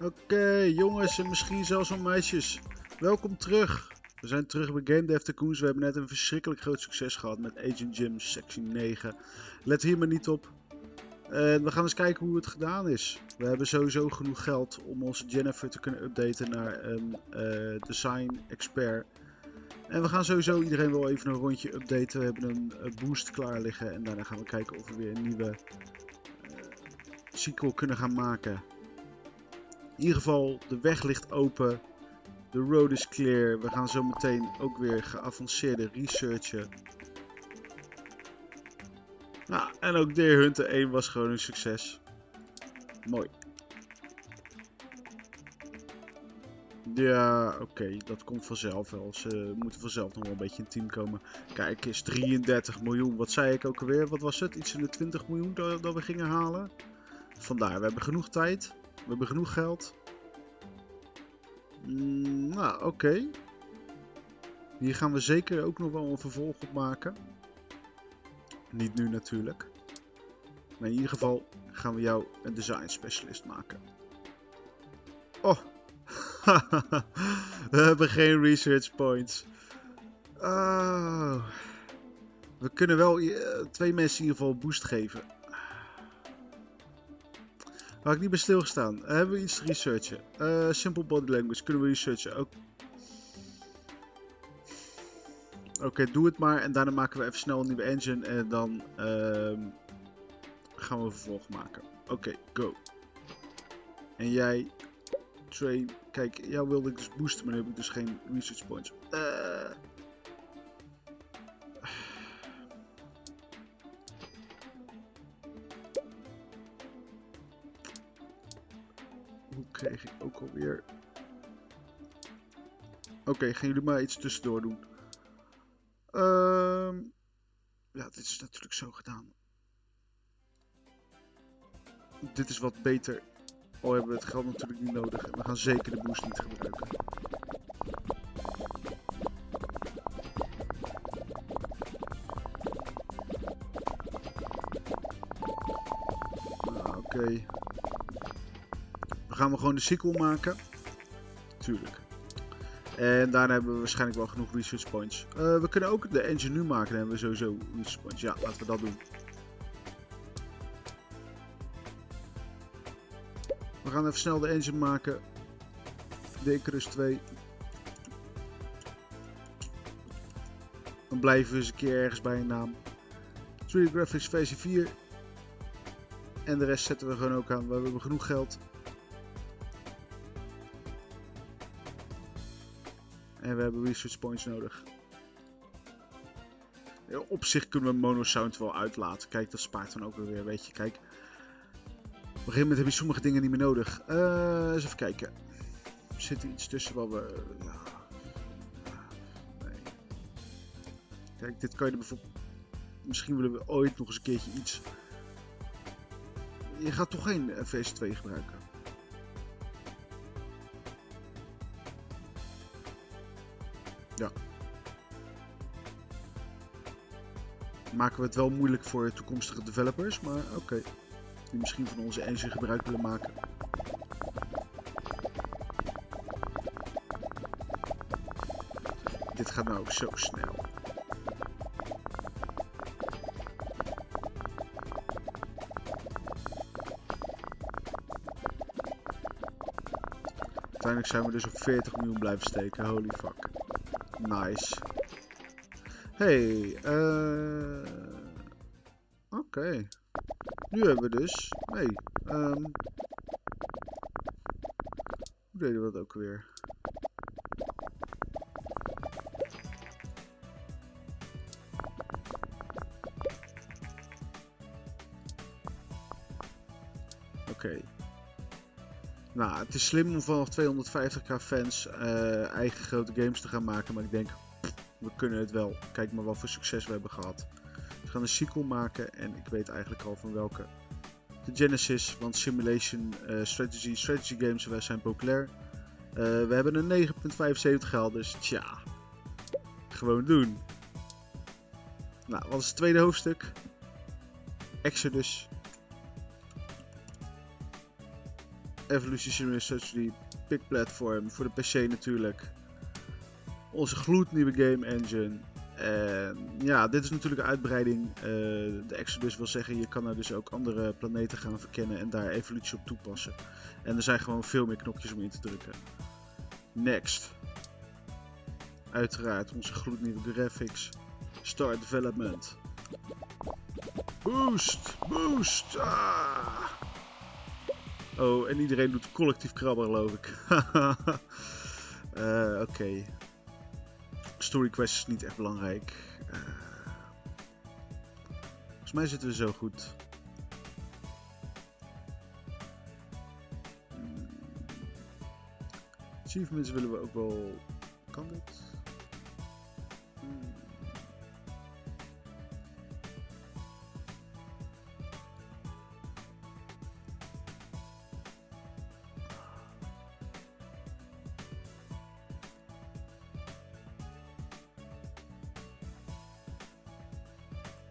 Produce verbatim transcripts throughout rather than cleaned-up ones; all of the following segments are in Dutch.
Oké, okay, jongens en misschien zelfs al meisjes. Welkom terug. We zijn terug bij Game Dev Tycoons. We hebben net een verschrikkelijk groot succes gehad met Agent Jim Sectie negen. Let hier maar niet op. En we gaan eens kijken hoe het gedaan is. We hebben sowieso genoeg geld om onze Jennifer te kunnen updaten naar een uh, design expert. En we gaan sowieso iedereen wel even een rondje updaten. We hebben een boost klaar liggen en daarna gaan we kijken of we weer een nieuwe uh, sequel kunnen gaan maken. In ieder geval, de weg ligt open. De road is clear. We gaan zo meteen ook weer geavanceerde researchen. Nou, en ook Deer Hunter één was gewoon een succes. Mooi. Ja, oké, okay, dat komt vanzelf wel. Ze moeten vanzelf nog wel een beetje in team komen. Kijk eens, drieëndertig miljoen. Wat zei ik ook alweer? Wat was het? Iets in de twintig miljoen dat, dat we gingen halen. Vandaar, we hebben genoeg tijd. We hebben genoeg geld. Mm, nou, oké. Okay. Hier gaan we zeker ook nog wel een vervolg op maken. Niet nu natuurlijk. Maar in ieder geval gaan we jou een design specialist maken. Oh. We hebben geen research points. Oh. We kunnen wel twee mensen in ieder geval boost geven. Waar ik niet bij stilgestaan. Hebben we iets te researchen? Uh, simple body language. Kunnen we researchen? Ook... Oké, okay, doe het maar. En daarna maken we even snel een nieuwe engine. En dan uh, gaan we een vervolg maken. Oké, okay, go. En jij... Train. Kijk, jou wilde ik dus boosten. Maar nu heb ik dus geen research points. Uh... Hoe kreeg ik ook alweer... Oké, okay, gaan jullie maar iets tussendoor doen. Uh... Ja, dit is natuurlijk zo gedaan. Dit is wat beter. Al hebben we het geld natuurlijk niet nodig. We gaan zeker de boost niet gebruiken. Nou, oké. Okay. We gaan we gewoon de sequel maken. Tuurlijk. En daarna hebben we waarschijnlijk wel genoeg research points. Uh, we kunnen ook de engine nu maken. Dan hebben we sowieso research points. Ja, laten we dat doen. We gaan even snel de engine maken. D K R U S twee. Dan blijven we eens een keer ergens bij een naam. drie D Graphics versie vier. En de rest zetten we gewoon ook aan. We hebben genoeg geld. En we hebben research points nodig. Op zich kunnen we mono sound wel uitlaten. Kijk, dat spaart dan ook weer, weet je. Kijk. Op een gegeven moment heb je sommige dingen niet meer nodig. Uh, eens even kijken. Zit er iets tussen waar we... Uh, nee. Kijk, dit kan je er bijvoorbeeld... Misschien willen we ooit nog eens een keertje iets... Je gaat toch geen versie twee gebruiken? Ja. Maken we het wel moeilijk voor toekomstige developers, maar oké. Okay. Die misschien van onze engine gebruik willen maken. Dit gaat nou ook zo snel. Uiteindelijk zijn we dus op veertig miljoen blijven steken. Holy fuck. Nice. Hey, eh... Uh... Oké. Okay. Nu hebben we dus... Nee. Um, hoe deden we dat ook weer? Oké. Okay. Nou, het is slim om vanaf tweehonderdvijftigduizend fans uh, eigen grote games te gaan maken. Maar ik denk, pff, we kunnen het wel. Kijk maar wat voor succes we hebben gehad. We gaan een sequel maken en ik weet eigenlijk al van welke. De Genesis, want simulation, uh, strategy, strategy games zijn populair. Uh, we hebben een negen komma vijfenzeventig gehaald, dus tja. Gewoon doen. Nou, wat is het tweede hoofdstuk? Exodus. Evolution Research, die P I C platform, voor de P C natuurlijk. Onze gloednieuwe game engine. En ja, dit is natuurlijk een uitbreiding. Uh, de Exodus wil zeggen, je kan er dus ook andere planeten gaan verkennen en daar evolutie op toepassen. En er zijn gewoon veel meer knopjes om in te drukken. Next. Uiteraard onze gloednieuwe graphics. Start development. Boost! Boost! Ah. Oh, en iedereen doet collectief krabben, geloof ik. uh, Oké. Okay. Story quest is niet echt belangrijk. Uh, volgens mij zitten we zo goed. Hmm. Achievements willen we ook wel... Kan dit? Hmm.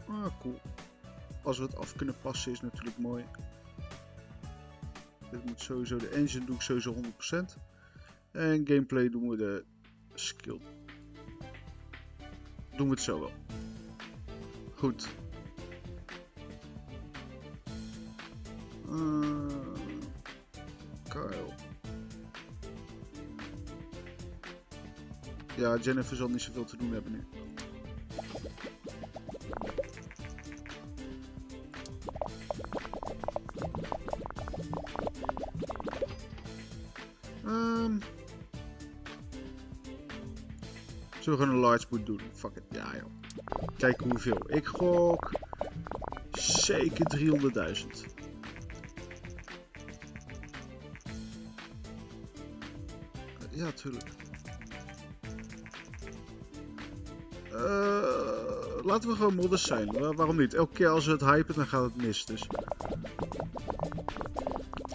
Ah, cool. Als we het af kunnen passen is natuurlijk mooi. Dit moet sowieso, de engine doe ik sowieso honderd procent. En gameplay doen we de skill. Doen we het zo wel. Goed. Uh, Kyle. Ja, Jennifer zal niet zoveel te doen hebben nu. Zullen we gewoon een large boot doen? Fuck it. Ja joh. Kijk hoeveel. Ik gok... Zeker driehonderdduizend. Ja, tuurlijk. Uh, laten we gewoon modders zijn. Waar, waarom niet? Elke keer als we het hypen, dan gaat het mis. Dus...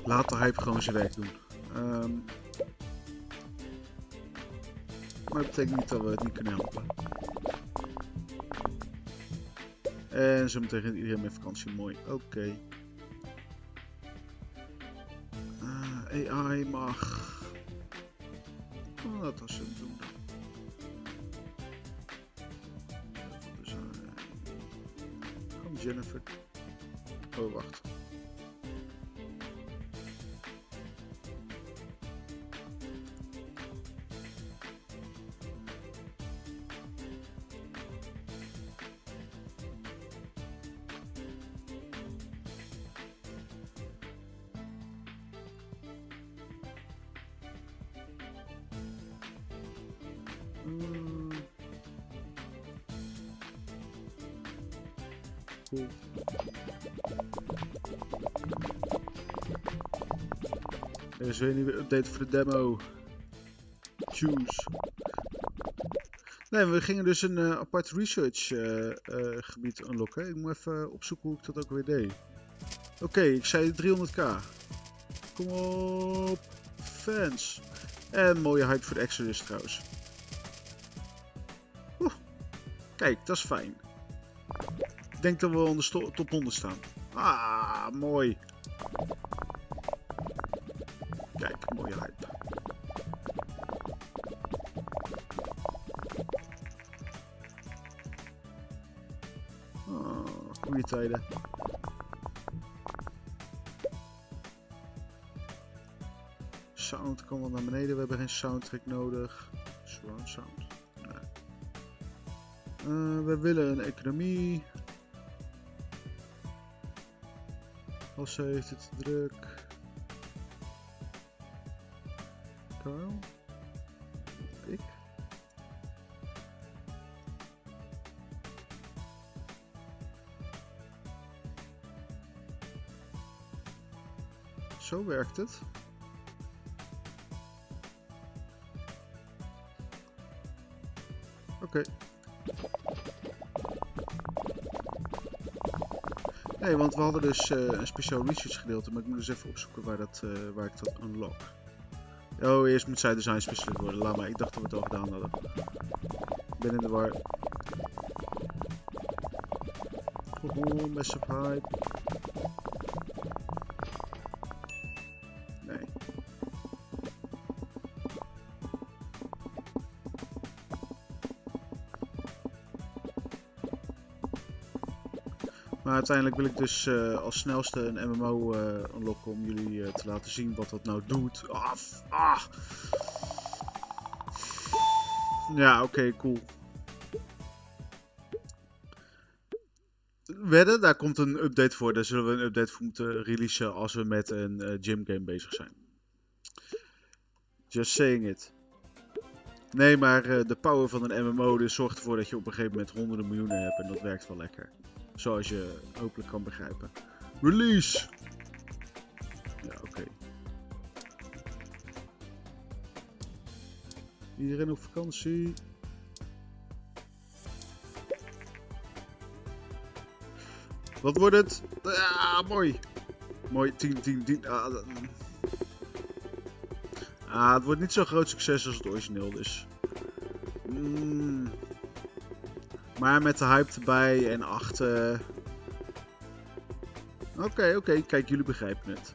Laat de hype gewoon zijn werk doen. Um... Maar dat betekent niet dat we het niet kunnen helpen. En zo meteen gaat iedereen met vakantie. Mooi. Oké. Okay. Uh, A I mag. Oh, dat was hem doen. Kom Jennifer. Oh, wacht. Cool. Er is weer een nieuwe update voor de demo. Choose. Nee, we gingen dus een uh, apart research uh, uh, gebied unlocken. Ik moet even opzoeken hoe ik dat ook weer deed. Oké, okay, ik zei driehonderdduizend. Kom op, fans. En mooie hype voor de Exodus trouwens. Oeh. Kijk, dat is fijn. Ik denk dat we onder de top honderd staan. Ah, mooi. Kijk, mooie hype. Oh, goede tijden. Sound kan wel naar beneden. We hebben geen soundtrack nodig. Surround sound. Nee. Uh, we willen een economie. Als ze heeft het te druk. Carl? Ik? Zo werkt het. Oké. Okay. Nee, want we hadden dus uh, een speciaal research gedeelte, maar ik moet dus even opzoeken waar, dat, uh, waar ik dat unlock. Oh, eerst moet zij design specifiek worden. Laat maar, ik dacht dat we het al gedaan hadden. Ik ben in de war. Hoho, massive hype. Nee. Maar uiteindelijk wil ik dus uh, als snelste een M M O uh, unlocken om jullie uh, te laten zien wat dat nou doet. Ah, ah. Ja, oké, okay, cool. Wedden, daar komt een update voor. Daar zullen we een update voor moeten releasen als we met een uh, gym game bezig zijn. Just saying it. Nee, maar uh, de power van een M M O dus zorgt ervoor dat je op een gegeven moment honderden miljoenen hebt. En dat werkt wel lekker. Zoals je hopelijk kan begrijpen. Release! Ja, oké. Okay. Iedereen op vakantie. Wat wordt het? Ah, mooi. Mooi, tien, tien, tien. Ah, ah, het wordt niet zo'n groot succes als het origineel, dus. Mm. Maar met de hype erbij en achter. Oké, okay, oké. Okay. Kijk, jullie begrijpen het.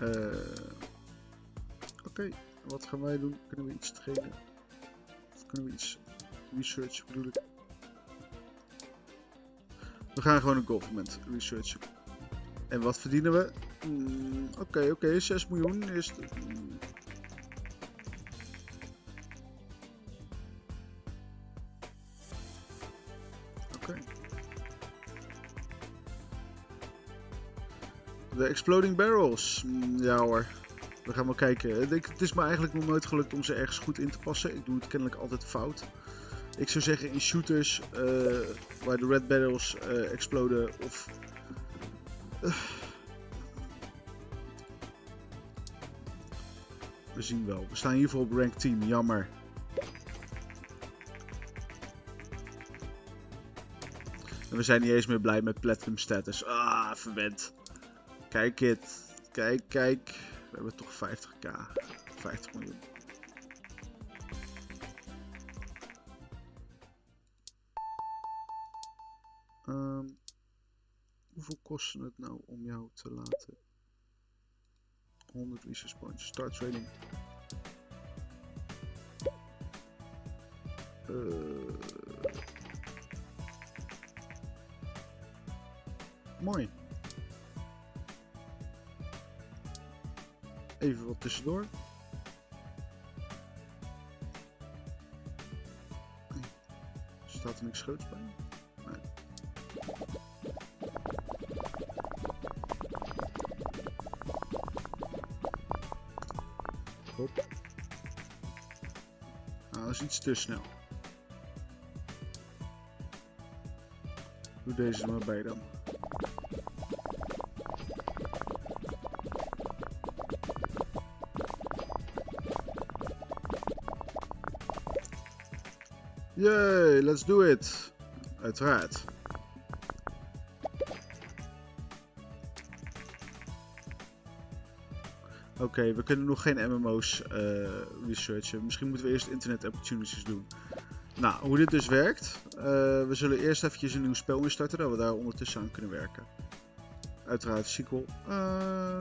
Eh... Uh. Oké, okay, wat gaan wij doen? Kunnen we iets trainen? Of kunnen we iets researchen, bedoel ik? We gaan gewoon een government researchen. En wat verdienen we? Oké, mm, oké, okay, okay, zes miljoen is... Mm. Oké. Okay. De Exploding Barrels. Mm, ja hoor. We gaan wel kijken. Het is me eigenlijk nog nooit gelukt om ze ergens goed in te passen. Ik doe het kennelijk altijd fout. Ik zou zeggen in shooters uh, waar de red barrels uh, exploden of... Uh. We zien wel. We staan hiervoor op rank tien. Jammer. En we zijn niet eens meer blij met platinum status. Ah, verwend. Kijk dit. Kijk, kijk. We hebben toch vijftig k, vijftig miljoen. Um, hoeveel kosten het nou om jou te laten? honderd research points, start trading. Uh, mooi. Even wat tussendoor. Nee. Staat er niks groots bij? Nee. Hop. Nou, dat is iets te snel. Doe deze er maar bij dan. Yay, let's do it! Uiteraard. Oké, okay, we kunnen nog geen M M O's uh, researchen. Misschien moeten we eerst internet opportunities doen. Nou, hoe dit dus werkt. Uh, we zullen eerst eventjes een nieuw spel instarten, dat we daar ondertussen aan kunnen werken. Uiteraard, sequel. Uh...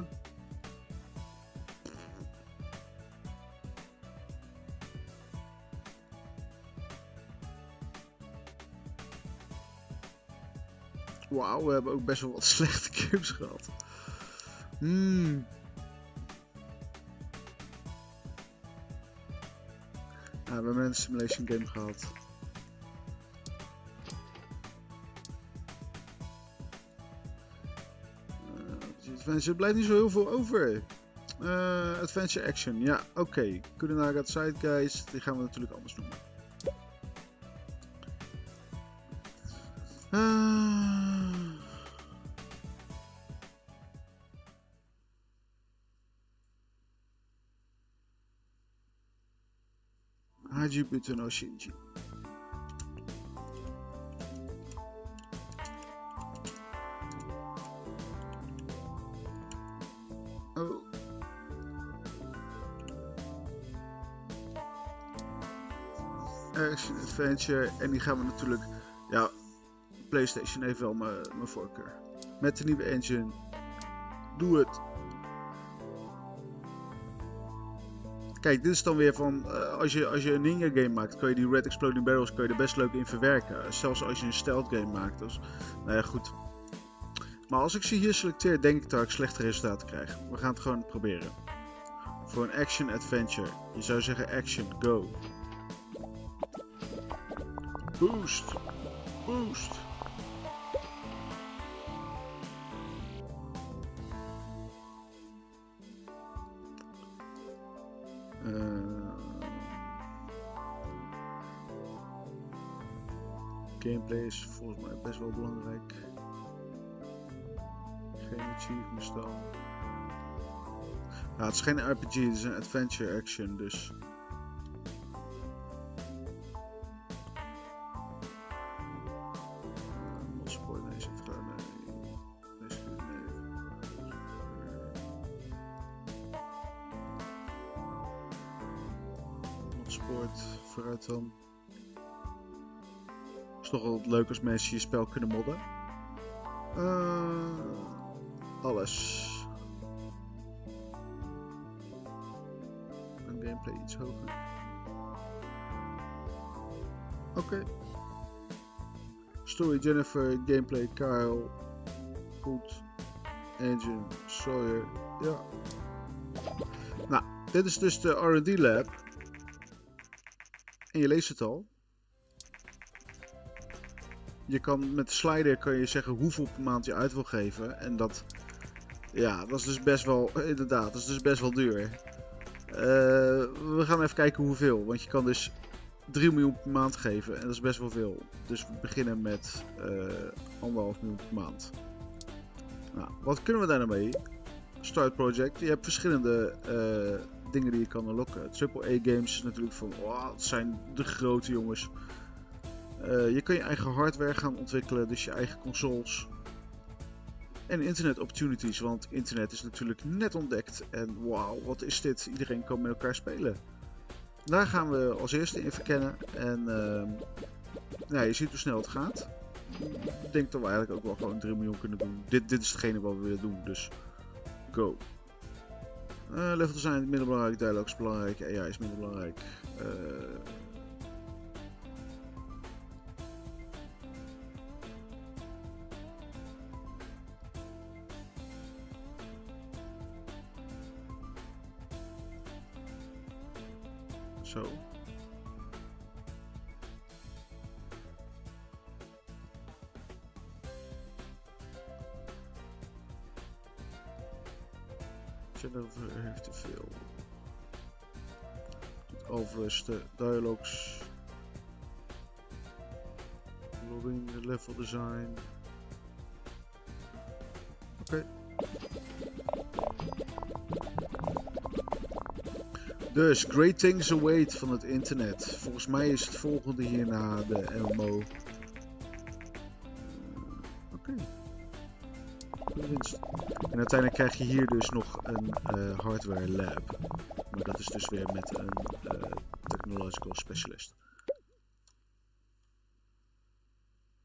Wauw, we hebben ook best wel wat slechte games gehad. Mm. Ja, we hebben een simulation game gehad. Uh, adventure, er blijft niet zo heel veel over. Uh, adventure action, ja, oké. Okay. Kunnen naar het side guys, die gaan we natuurlijk anders noemen. No Shinji. Oh. Action Adventure. En die gaan we natuurlijk. Ja, PlayStation heeft wel mijn voorkeur. Met de nieuwe engine. Doe het. Kijk, dit is dan weer van, uh, als, je, als je een ninja game maakt, kun je die red exploding barrels kun je er best leuk in verwerken. Zelfs als je een stealth game maakt. Dus, nou ja, goed. Maar als ik ze hier selecteer, denk ik dat ik slechte resultaten krijg. We gaan het gewoon proberen. Voor een action adventure. Je zou zeggen action, go. Boost. Boost. Uh, gameplay is volgens mij best wel belangrijk. Geen achievements dan. Ja, het is geen R P G, het is een adventure action, dus. Vooruit dan. Is toch wel leuk als mensen je spel kunnen modden. Uh, alles. Een gameplay iets hoger. Oké. Okay. Story Jennifer, gameplay Kyle. Goed. Engine Sawyer. Ja. Nou, dit is dus de R en D lab. En je leest het al. Je kan met de slider kan je zeggen hoeveel per maand je uit wil geven. En dat, ja, dat is dus best wel, inderdaad, dat is dus best wel duur. Uh, we gaan even kijken hoeveel. Want je kan dus drie miljoen per maand geven. En dat is best wel veel. Dus we beginnen met uh, anderhalf miljoen per maand. Nou, wat kunnen we daar nou mee? Start project. Je hebt verschillende... Uh, dingen die je kan unlocken. triple A games is natuurlijk van, wow, dat zijn de grote jongens. Uh, je kan je eigen hardware gaan ontwikkelen, dus je eigen consoles. En internet opportunities, want internet is natuurlijk net ontdekt. En wauw, wat is dit? Iedereen kan met elkaar spelen. Daar gaan we als eerste in verkennen. En uh, nou, je ziet hoe snel het gaat. Ik denk dat we eigenlijk ook wel gewoon drie miljoen kunnen doen. Dit, dit is hetgene wat we willen doen, dus go. Uh, level design is minder belangrijk, dialoog is belangrijk, A I is minder belangrijk. Uh... Zo. Jennifer heeft te veel. Het overste dialogues. Loading, level design. Oké. Okay. Dus Great Things Await van het internet. Volgens mij is het volgende hierna de M M O. Oké. Okay. En uiteindelijk krijg je hier dus nog een uh, hardware lab. Maar dat is dus weer met een uh, technological specialist.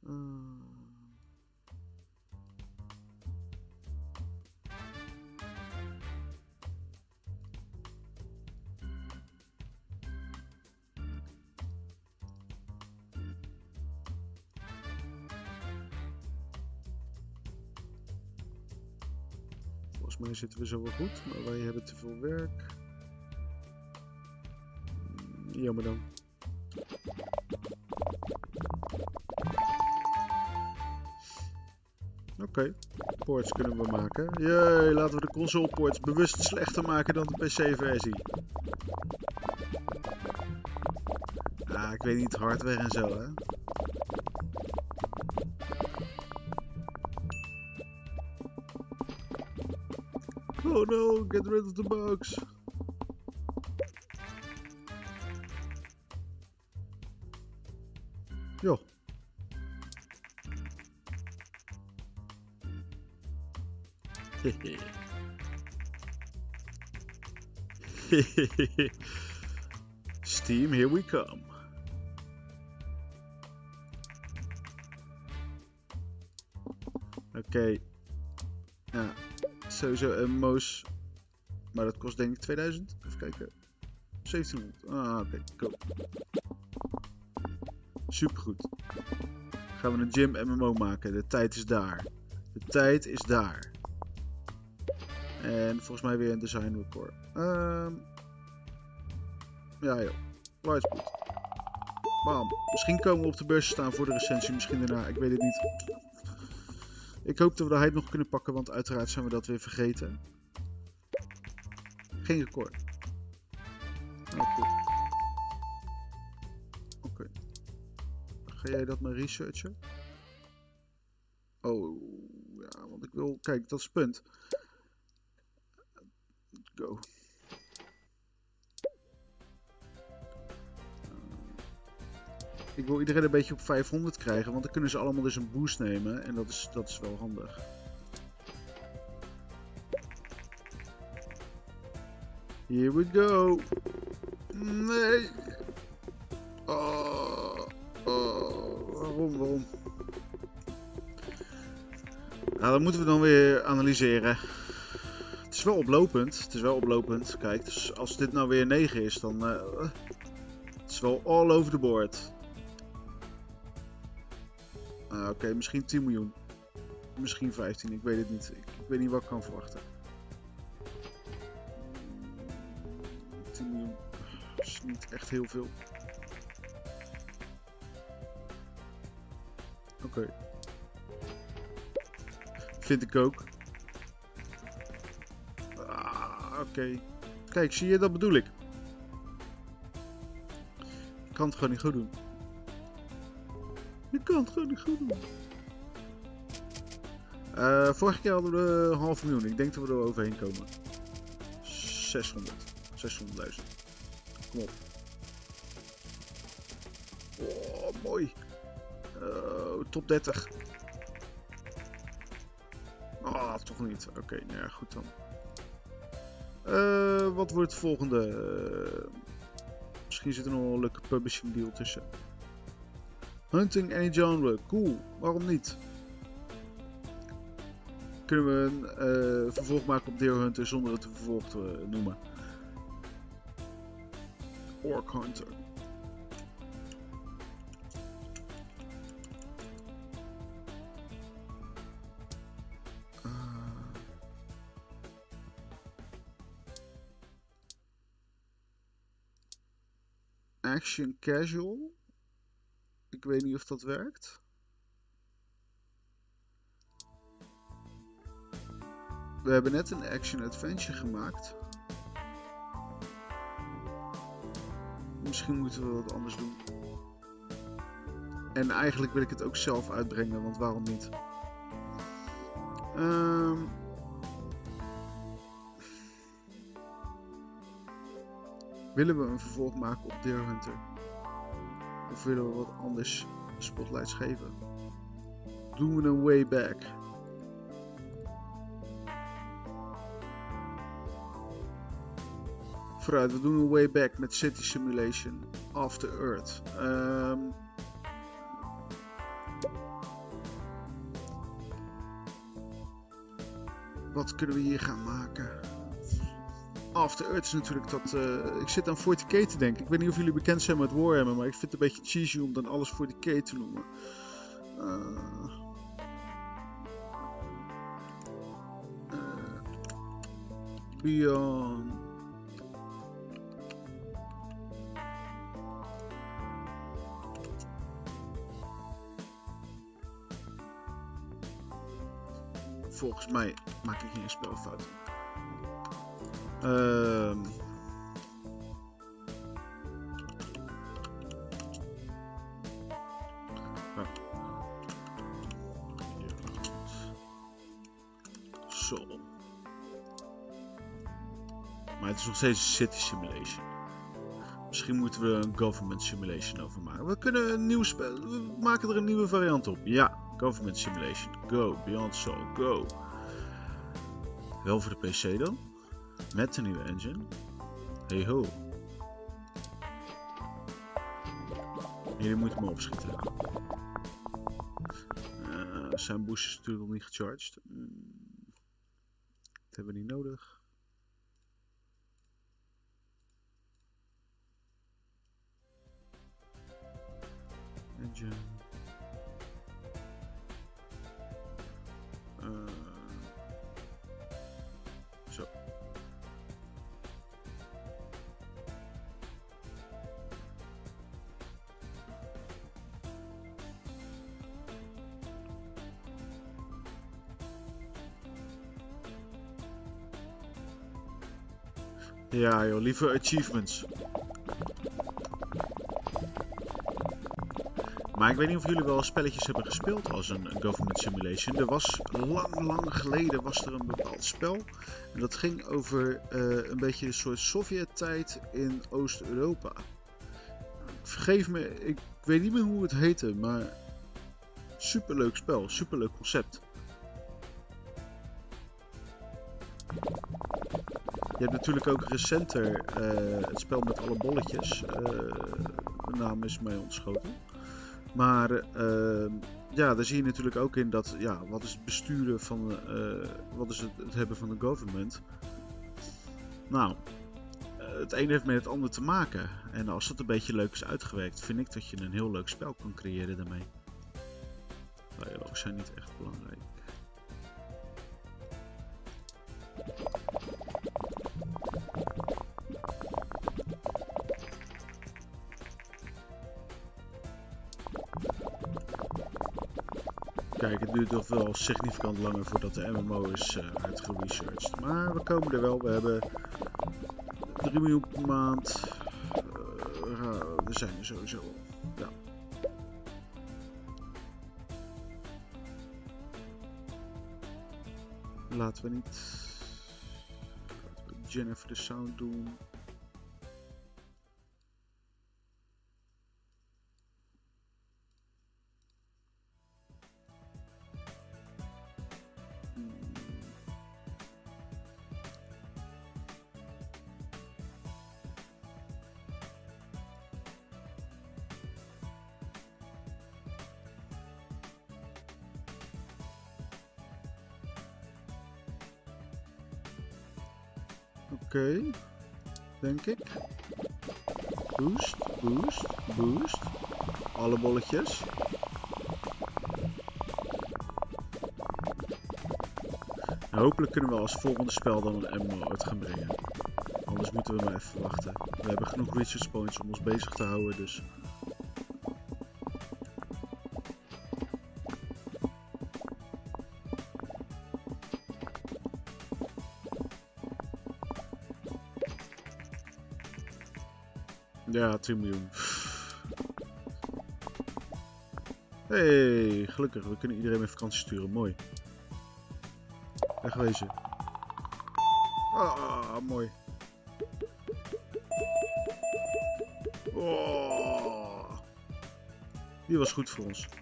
Uh... Volgens mij zitten we zo wel goed, maar wij hebben te veel werk. Jammer dan. Oké, okay. Ports kunnen we maken. Jee, laten we de console ports bewust slechter maken dan de P C-versie. Ah, ik weet niet, hardware en zo hè. Oh no, get rid of the bugs. Yo. Steam, here we come. Oké. Okay. Ja. Sowieso een moos, maar dat kost denk ik tweeduizend. Even kijken. Safety route. Ah, oké. Okay. Go. Supergoed. Gaan we een gym M M O maken. De tijd is daar. De tijd is daar. En volgens mij weer een design record. Um... Ja joh. Lightspeed. Bam. Misschien komen we op de beurs staan voor de recensie. Misschien daarna. Ik weet het niet. Ik hoop dat we de hype nog kunnen pakken. Want uiteraard zijn we dat weer vergeten. Geen record. Oh, goed. Oké. Okay. Ga jij dat maar researchen? Oh. Ja, want ik wil... Kijk, dat is het punt. Go. Ik wil iedereen een beetje op vijfhonderd krijgen, want dan kunnen ze allemaal dus een boost nemen en dat is, dat is wel handig. Here we go! Nee! Oh, oh, waarom, waarom? Nou, dat moeten we dan weer analyseren. Het is wel oplopend, het is wel oplopend. Kijk, dus als dit nou weer negen is, dan... Uh, het is wel all over the board. Ah, oké, okay, misschien tien miljoen. Misschien vijftien, ik weet het niet. Ik, ik weet niet wat ik kan verwachten. tien miljoen. Dat is niet echt heel veel. Oké. Okay. Vind ik ook. Ah, oké. Okay. Kijk, zie je? Dat bedoel ik. Ik kan het gewoon niet goed doen. Je kan het gewoon niet goed doen. Uh, vorige keer hadden we een half miljoen. Ik denk dat we er overheen komen. zeshonderd. zeshonderdduizend. Kom op. Oh, mooi. Uh, top dertig. Ah, oh, toch niet. Oké, okay, nou ja, goed dan. Uh, wat wordt het volgende? Uh, misschien zit er nog een leuke publishing deal tussen. Hunting any genre, cool, waarom niet? Kunnen we een uh, vervolg maken op Deer Hunter zonder het een vervolg te uh, noemen? Orc Hunter. Uh. Action Casual? Ik weet niet of dat werkt. We hebben net een action adventure gemaakt. Misschien moeten we wat anders doen. En eigenlijk wil ik het ook zelf uitbrengen, want waarom niet? Um... Willen we een vervolg maken op Deer Hunter? Of willen we wat anders spotlights geven? Doen we een way back? Vooruit, we doen een way back met City Simulation. After Earth. Um... Wat kunnen we hier gaan maken? After Earth is natuurlijk dat... Uh, ik zit aan forty K te denken. Ik weet niet of jullie bekend zijn met Warhammer, maar ik vind het een beetje cheesy om dan alles forty K te noemen. Uh, uh, beyond... Volgens mij maak ik hier een spelfout. Uh, oh. Zo. Maar het is nog steeds een city simulation. Misschien moeten we er een government simulation over maken. We kunnen een nieuw spel. We maken er een nieuwe variant op. Ja, government simulation. Go, Beyond Soul, go. Wel voor de P C dan. Met de nieuwe engine. Hey ho. Jullie moeten me opschieten. Uh, zijn boosters natuurlijk nog niet gecharged. Hmm. Dat hebben we niet nodig. Engine. Uh, zo. Ja joh, liever achievements. Maar ik weet niet of jullie wel spelletjes hebben gespeeld als een government simulation. Er was lang, lang geleden was er een bepaald spel. En dat ging over uh, een beetje een soort Sovjet-tijd in Oost-Europa. Vergeef me, ik weet niet meer hoe het heette, maar superleuk spel, superleuk concept. Je hebt natuurlijk ook recenter uh, het spel met alle bolletjes. Uh, de naam is mij ontschoten. Maar uh, ja, daar zie je natuurlijk ook in dat, ja, wat is het besturen van, uh, wat is het, het hebben van de government? Nou, het een heeft met het ander te maken. En als dat een beetje leuk is uitgewerkt, vind ik dat je een heel leuk spel kan creëren daarmee. Dialogen zijn niet echt belangrijk. Kijk, het duurt toch wel significant langer voordat de M M O is uh, uitgeresearched. Maar we komen er wel. We hebben drie miljoen per maand. Uh, we zijn er sowieso. Ja. Laten we niet Jennifer de sound doen. Oké, okay, denk ik. Boost, boost, boost. Alle bolletjes. En hopelijk kunnen we als volgende spel dan een M M O uit gaan brengen. Anders moeten we maar even wachten. We hebben genoeg research points om ons bezig te houden, dus... Ja, tien miljoen. Hey, gelukkig. We kunnen iedereen met vakantie sturen. Mooi. Wegwezen. Ah, mooi. Oh. Die was goed voor ons. Oké,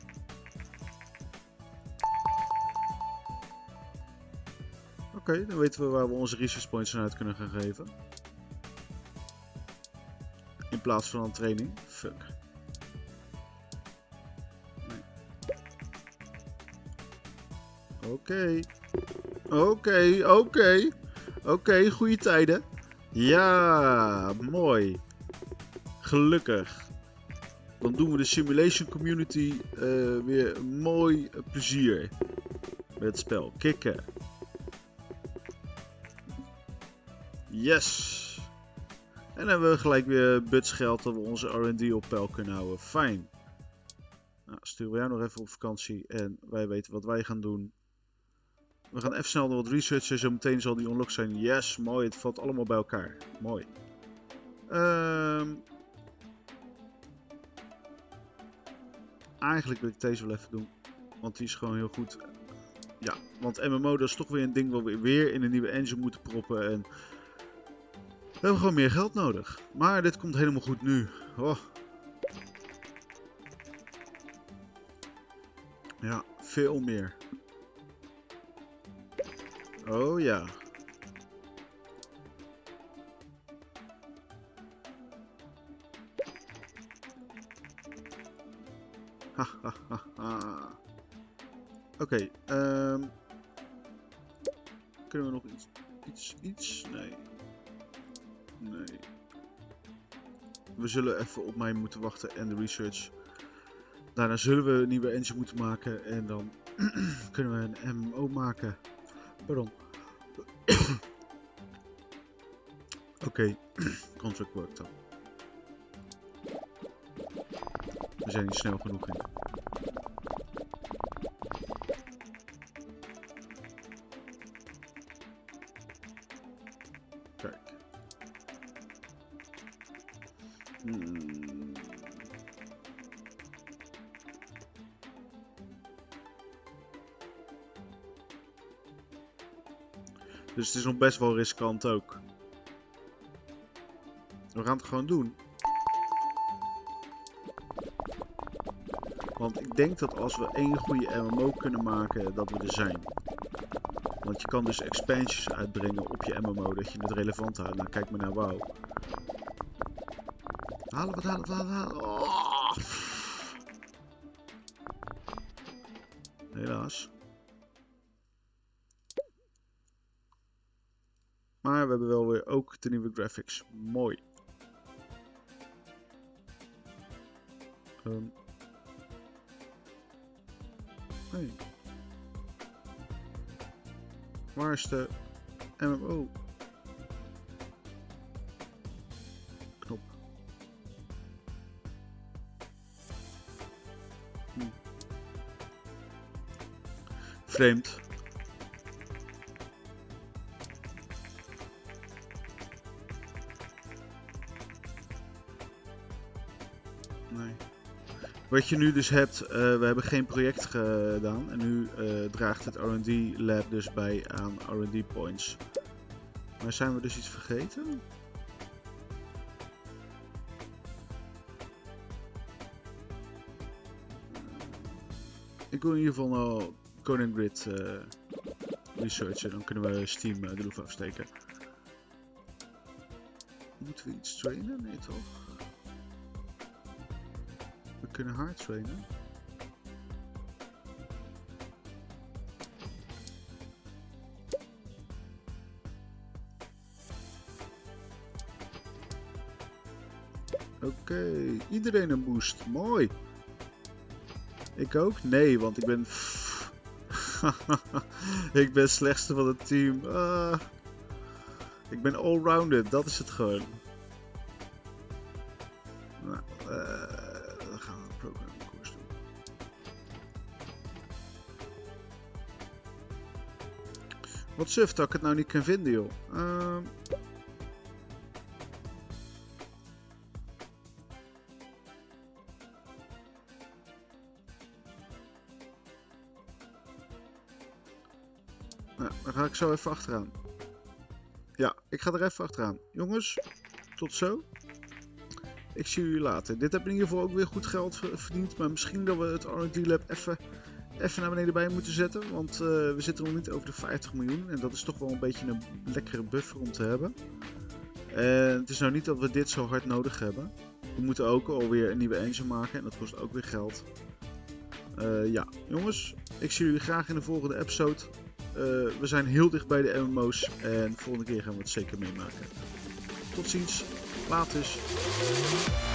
okay, dan weten we waar we onze research points aan uit kunnen gaan geven. In plaats van een training. Fuck. Nee. Oké. Okay. Oké, okay, oké. Okay. Oké, okay, goede tijden. Ja, mooi. Gelukkig. Dan doen we de simulation community uh, weer een mooi plezier. Met het spel. Kicken. Yes. En dan hebben we gelijk weer butsgeld dat we onze R en D op peil kunnen houden. Fijn. Nou, sturen we jou nog even op vakantie en wij weten wat wij gaan doen. We gaan even snel nog wat researchen. Zometeen zal die unlock zijn. Yes, mooi. Het valt allemaal bij elkaar. Mooi. Um, eigenlijk wil ik deze wel even doen. Want die is gewoon heel goed. Ja, want M M O dat is toch weer een ding waar we weer in een nieuwe engine moeten proppen. En... we hebben gewoon meer geld nodig. Maar dit komt helemaal goed nu. Oh. Ja, veel meer. Oh ja. Ha ha ha ha. Oké. Okay, um... kunnen we nog iets... Iets, iets? Nee. Nee. We zullen even op mij moeten wachten en de research. Daarna zullen we een nieuwe engine moeten maken en dan kunnen we een M M O maken. Pardon. Oké, okay. Contract work dan. We zijn niet snel genoeg in. Kijk. Hmm. Dus het is nog best wel riskant ook. We gaan het gewoon doen. Want ik denk dat als we één goede M M O kunnen maken, dat we er zijn. Want je kan dus expansions uitbrengen op je M M O, dat je het relevant houdt. Nou, kijk maar naar WoW. Halen, wat halen, wat halen, halen. Oh. Helaas. Maar we hebben wel weer ook de nieuwe graphics. Mooi. Um. Hey. Waar is de M M O? Knop. Hm. Vreemd. Wat je nu dus hebt, uh, we hebben geen project gedaan en nu uh, draagt het R en D lab dus bij aan R en D points. Maar zijn we dus iets vergeten? Ik wil in ieder geval nou Conan Grid uh, researchen, dan kunnen we Steam uh, de loef afsteken. Moeten we iets trainen? Nee toch? Kunnen hard trainen. Oké, okay. Iedereen een boost. Mooi. Ik ook? Nee, want ik ben... ik ben het slechtste van het team. Uh, ik ben all-rounded, dat is het gewoon. Nou, uh... Wat suf dat ik het nou niet kan vinden, joh. Uh... Nou, dan ga ik zo even achteraan. Ja, ik ga er even achteraan. Jongens, tot zo. Ik zie jullie later. Dit heb in ieder geval ook weer goed geld verdiend. Maar misschien dat we het R en D Lab even... Even naar beneden bij moeten zetten, want uh, we zitten nog niet over de vijftig miljoen en dat is toch wel een beetje een lekkere buffer om te hebben. En het is nou niet dat we dit zo hard nodig hebben. We moeten ook alweer een nieuwe engine maken en dat kost ook weer geld. Uh, ja, jongens, ik zie jullie graag in de volgende episode. Uh, we zijn heel dicht bij de M M O's en de volgende keer gaan we het zeker meemaken. Tot ziens, laters.